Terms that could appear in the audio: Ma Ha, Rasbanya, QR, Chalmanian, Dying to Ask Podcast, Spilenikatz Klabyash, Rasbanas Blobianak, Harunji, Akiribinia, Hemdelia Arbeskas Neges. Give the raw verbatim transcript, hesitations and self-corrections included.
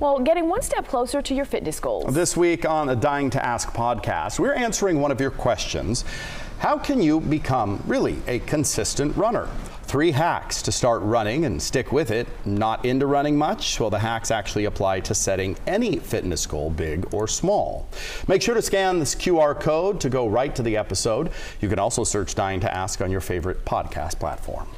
Well, getting one step closer to your fitness goals. This week on the Dying to Ask podcast, we're answering one of your questions. How can you become really a consistent runner? Three hacks to start running and stick with it. Not into running much? Well, the hacks actually apply to setting any fitness goal, big or small. Make sure to scan this Q R code to go right to the episode. You can also search Dying to Ask on your favorite podcast platform.